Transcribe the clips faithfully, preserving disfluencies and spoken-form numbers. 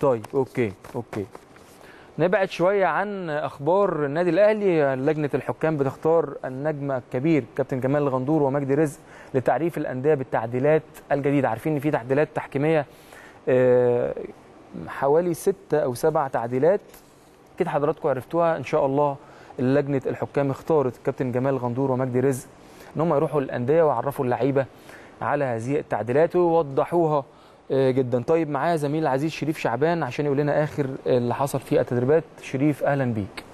طيب اوكي اوكي نبعد شويه عن اخبار النادي الاهلي. لجنه الحكام بتختار النجم الكبير كابتن جمال الغندور ومجدي رزق لتعريف الانديه بالتعديلات الجديده. عارفين ان في تعديلات تحكيميه حوالي ستة او سبع تعديلات اكيد حضراتكم عرفتوها. ان شاء الله لجنه الحكام اختارت كابتن جمال الغندور ومجدي رزق ان هم يروحوا للانديه ويعرفوا اللعيبه على هذه التعديلات ويوضحوها جدا. طيب معايا زميل عزيز شريف شعبان عشان يقول لنا اخر اللي حصل في التدريبات. شريف اهلا بيك.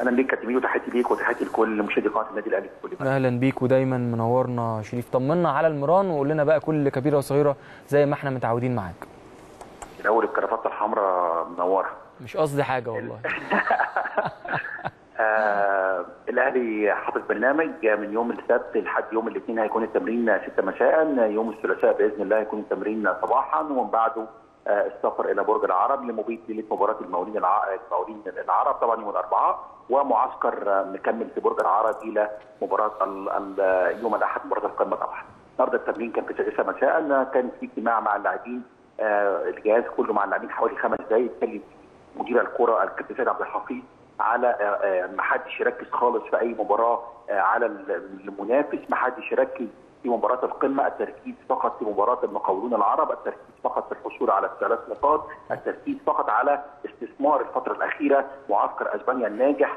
اهلا بيك يا كابتن وتحياتي ليك وتحياتي لكل مشاهدي قناه النادي الاهلي كلهم. اهلا بيك ودايما منورنا شريف. طمنا على المران وقول لنا بقى كل كبيره وصغيره زي ما احنا متعودين معاك. الاول الكرافته الحمراء منوره. مش قصدي حاجه والله. آه، الاهلي حاطط برنامج من يوم السبت لحد يوم الاثنين هيكون التمرين ستة مساء، يوم الثلاثاء باذن الله هيكون التمرين صباحا، ومن بعده آه السفر الى برج العرب لمبيت ليله مباراه المقاولين المقاولين العرب طبعا يوم الاربعاء، ومعسكر آه مكمل في برج العرب الى مباراه يوم الاحد مباراه القمه طبعا. النهارده التمرين كان في تسعة مساء، كان في اجتماع مع اللاعبين آه الجهاز كله مع اللاعبين حوالي خمس دقائق، اتكلم مدير الكره الكابتن سيد عبد الحق على ما حدش يركز خالص في اي مباراه على المنافس، ما حدش يركز في مباراه القمه، التركيز فقط في مباراه المقاولون العرب، التركيز فقط في الحصول على ثلاث نقاط، التركيز فقط على استثمار الفتره الاخيره، معسكر اسبانيا الناجح،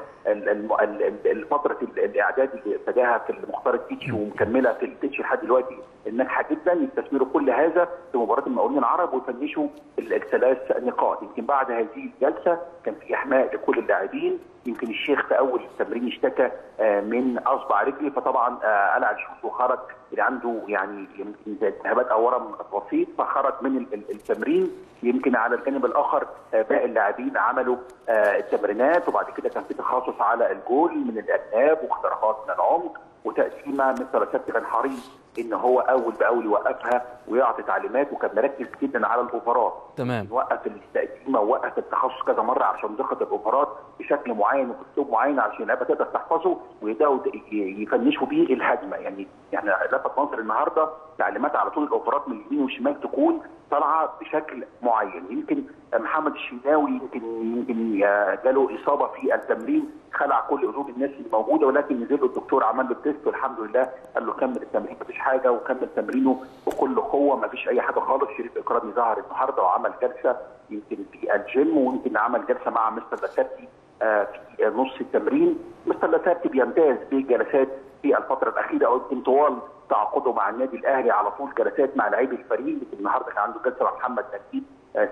فتره الاعداد اللي ابتداها في مختار التتش ومكمله في التتش لحد دلوقتي الناجحه جدا، يستثمروا كل هذا في مباراه المقاولين العرب ويفنشوا الثلاث نقاط. يمكن بعد هذه الجلسه كان في احماء لكل اللاعبين، يمكن الشيخ في اول التمرين اشتكى من اصبع رجلي، فطبعا قلع الشوز وخرج اللي عنده يعني يمكن التهابات او ورم بسيط فخرج من التمرين. يمكن على الجانب الاخر باقي اللاعبين عملوا التمرينات، وبعد كده كان في تخصص على الجول من الارناب واختراقات من العمق وتقسيمه من ثلاثات. كان حريص ان هو اول باول يوقفها ويعطي تعليمات، وكان مركز جدا على الاوفرات. تمام. وقف التقسيمه ووقف التخصص كذا مره عشان دقه الاوفرات بشكل معين واسلوب معين عشان اللعيبه تقدر تحفظه ويبداوا يفنشوا بيه الهجمه. يعني يعني لفت ناصر النهارده تعليمات على طول الاوفرات من اليمين والشمال تكون طالعه بشكل معين. يمكن محمد الشناوي يمكن يمكن جاله اصابه في التمرين خلع كل قلوب الناس الموجوده، ولكن نزل له الدكتور عمل له التست والحمد لله قال له كمل التمرين مفيش حاجه، وكمل تمرينه بكل قوه مفيش اي حاجه خالص. شريف اكرامي ظهر النهارده وعمل جلسه يمكن في الجيم، ويمكن عمل جلسه مع مستر لاسيرتي في نص التمرين. مستر لاسيرتي بيمتاز بجلسات في الفتره الاخيره او يمكن طوال تعاقده مع النادي الاهلي على طول جلسات مع لاعبي الفريق. النهارده كان عنده جلسه مع محمد نجيب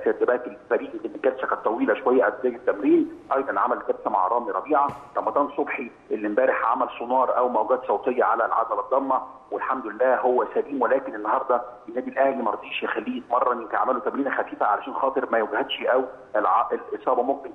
سيرتبات الفريق، الجلسه كانت طويله شويه اثناء التمرين. ايضا عمل جلسه مع رامي ربيعه. رمضان صبحي اللي امبارح عمل سونار او موجات صوتيه على العضله الضمه والحمد لله هو سليم، ولكن النهارده النادي الاهلي ما رضيش يخليه يتمرن، يمكن عمل له تمرينه خفيفه علشان خاطر ما يجهدش او الاصابه ممكن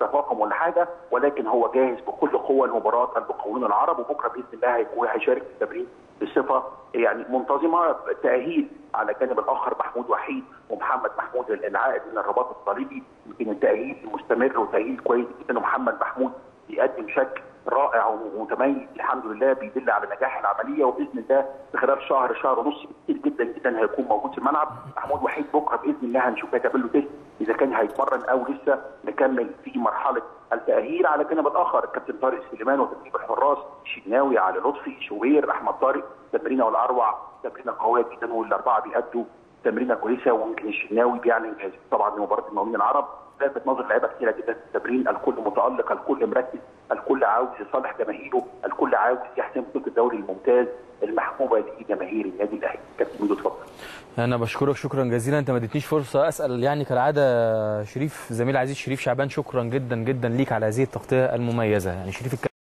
تتفاقم ولا حاجه، ولكن هو جاهز بكل قوه لمباراه المقاولون العرب. وبكره باذن الله هيكون هيشارك في التمرين بصفه يعني منتظمه. تاهيل على الجانب الاخر محمود وحيد ومحمد محمود العائد من الرباط الصليبي، يمكن التاهيل مستمر وتاهيل كويس جدا، ومحمد محمود بيقدم شكل رائع ومتميز الحمد لله بيدل على نجاح العمليه، وباذن الله في خلال شهر شهر ونص كتير جدا جدا هيكون موجود في الملعب. محمود وحيد بكره باذن الله هنشوف هيتقابل له تيست اذا كان هيتمرن او لسه مكمل في مرحله التاهيل. على الجانب الاخر الكابتن طارق سليمان وتدريب الحراس الشناوي، علي لطفي شوبير، احمد طارق تمرينه والاروع تمرينه قويه جدا، والاربعه بيأدوا تمرينه كويسه، ويمكن الشناوي بيعلن جاهزيته طبعا لمباراه المقاولين العرب. لفت نظر لعيبه كثيره جدا في التمرين، الكل متالق، الكل مركز، الكل عاوز يصالح جماهيره، الكل عاوز يحسم بطوله الدوري الممتاز المحبوبه لجماهير النادي الاهلي. كابتن ميدو اتفضل. انا بشكرك شكرا جزيلا، انت ما اديتنيش فرصه اسال يعني كالعاده. شريف زميل عزيز شريف شعبان شكرا جدا جدا ليك على هذه التغطيه المميزه. يعني شريف